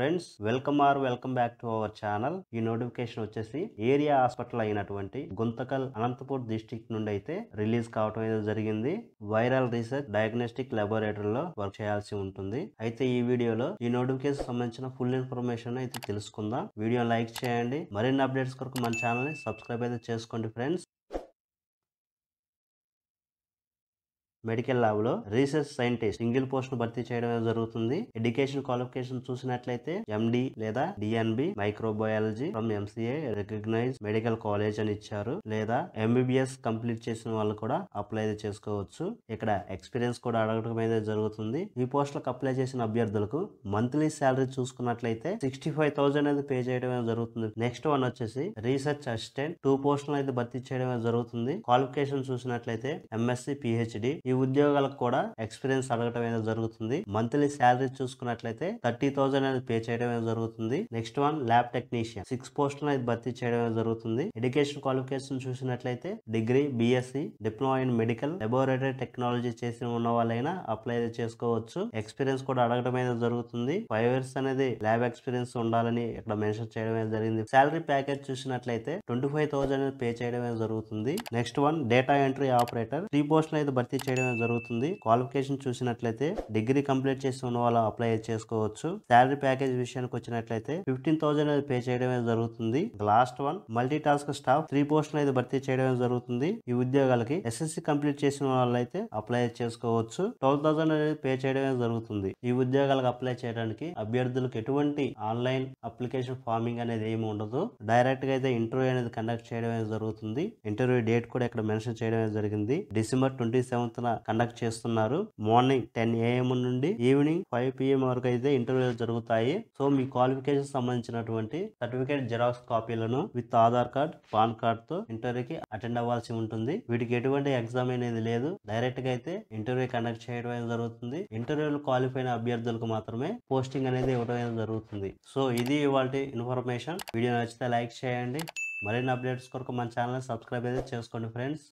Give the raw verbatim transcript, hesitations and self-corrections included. Friends welcome or welcome back to our channel. ఈ notification వచ్చేసి area hospital అయినటువంటి Guntakal Anantapur district నుండి అయితే రిలీజ్ కావటం అనేది జరిగింది. వైరల్ రీసెర్చ్ డయాగ్నోస్టిక్ లాబొరేటరీలో వర్క్ చేయాల్సి ఉంటుంది. అయితే ఈ వీడియోలో ఈ నోటిఫికేషన్ సంబంధించిన ఫుల్ ఇన్ఫర్మేషన్ అయితే తెలుసుకుందాం. వీడియో లైక్ చేయండి. మరిన్ని అప్డేట్స్ కొరకు మన ఛానల్ ని సబ్స్క్రైబ్ అయితే చేసుకోండి ఫ్రెండ్స్. మెడికల్ ల్యాబ్ లో రీసెర్చ్ సైంటిస్ట్ సింగిల్ పోస్ట్ ను భర్తీ చేయడం జరుగుతుంది. ఎడ్యుకేషన్ క్వాలిఫికేషన్ చూసినట్లయితే ఎండి లేదా DNB microbiology from MCA recognise medical college అని ఇచ్చారు. లేదా ఎంబీబీఎస్ కంప్లీట్ చేసిన వాళ్ళు కూడా అప్లై చేసుకోవచ్చు. ఇక్కడ ఎక్స్పీరియన్స్ కూడా అడగడం అయితే జరుగుతుంది. ఈ పోస్టులకు అప్లై చేసిన అభ్యర్థులకు మంత్లీ శాలరీ చూసుకున్నట్లయితే సిక్స్టీ ఫైవ్ థౌసండ్ అనేది పే చేయడం జరుగుతుంది. నెక్స్ట్ వన్ వచ్చేసి రీసెర్చ్ అసిస్టెంట్ టూ పోస్టులను అయితే భర్తీ చేయడం జరుగుతుంది. క్వాలిఫికేషన్ చూసినట్లయితే ఎంఎస్సి పిహెచ్డి. ఈ ఉద్యోగాలకు కూడా ఎక్స్పీరియన్స్ అడగటం అనేది జరుగుతుంది. మంత్లీ శాలరీ చూసుకున్నట్లయితే థర్టీ థౌసండ్ అనేది పే చేయడం జరుగుతుంది. Next one lab technician six post అనేది భర్తీ చేయడం జరుగుతుంది. ఎడ్యుకేషన్ క్వాలిఫికేషన్ చూసినట్లయితే degree BSc diploma in medical laboratory technology చేసి ఉన్న వాళ్ళైనా అప్లై చేసుకోవచ్చు. ఎక్స్పీరియన్స్ కూడా అడగడం అనేది జరుగుతుంది. ఫైవ్ ఇయర్స్ అనేది ల్యాబ్ ఎక్స్పీరియన్స్ ఉండాలని ఇక్కడ మెన్షన్ చేయడం జరిగింది. శాలరీ ప్యాకేజ్ చూసినట్లయితే ట్వంటీ ఫైవ్ థౌసండ్ అనేది పే చేయడం జరుగుతుంది. Next one data entry operator three post అయితే భర్తీ జరుగుతుంది. క్వాలిఫికేషన్ చూసినట్లయితే డిగ్రీ కంప్లీట్ చేసి ఉన్న వాళ్ళు అప్లై చేసుకోవచ్చు. శాలరీ ప్యాకేజ్ విషయానికి వచ్చినట్లయితే ఫిఫ్టీన్ థౌసండ్ పే చేయడమే జరుగుతుంది. Last one multi task staff three post అయితే భర్తీ చేయడం జరుగుతుంది. ఈ ఉద్యోగాలకి ఎస్ఎస్సి కంప్లీట్ చేసిన వాళ్ళు అయితే అప్లై చేసుకోవచ్చు. ట్వెల్వ్ థౌసండ్ అనేది పే చేయడమే జరుగుతుంది. ఈ ఉద్యోగాలకు అప్లై చేయడానికి అభ్యర్థులకు ఎటువంటి ఆన్లైన్ అప్లికేషన్ ఫార్మింగ్ అనేది ఏమి ఉండదు. డైరెక్ట్ గా అయితే ఇంటర్వ్యూ అనేది కండక్ట్ చేయడమే జరుగుతుంది. ఇంటర్వ్యూ డేట్ కూడా ఇక్కడ మెన్షన్ చేయడమే జరిగింది. డిసెంబర్ ట్వంటీ సెవెంత్ కండక్ట్ చేస్తున్నారు. మార్నింగ్ టెన్ ఏఎం నుండి ఈవినింగ్ ఫైవ్ పిఎం వరకు అయితే ఇంటర్వ్యూలు జరుగుతాయి. సో మీ క్వాలిఫికేషన్ సంబంధించినటువంటి సర్టిఫికేట్ జిరాక్స్ కాపీలను with Aadhaar card PAN card తో ఇంటర్వ్యూకి అటెండ్ అవ్వాల్సి ఉంటుంది. వీటికి ఎటువంటి ఎగ్జామ్ అనేది లేదు. డైరెక్ట్ గా అయితే ఇంటర్వ్యూ కండక్ట్ చేయడం జరుగుతుంది. ఇంటర్వ్యూలు క్వాలిఫై అయిన అభ్యర్థులకు మాత్రమే పోస్టింగ్ అనేది ఇవ్వడం జరుగుతుంది. సో ఇది ఇవాళ ఇన్ఫర్మేషన్. వీడియో నచ్చితే లైక్ చేయండి. మరిన్ని అప్డేట్స్ కొరకు మన ఛానల్ సబ్స్క్రైబ్ అయితే చేసుకోండి ఫ్రెండ్స్.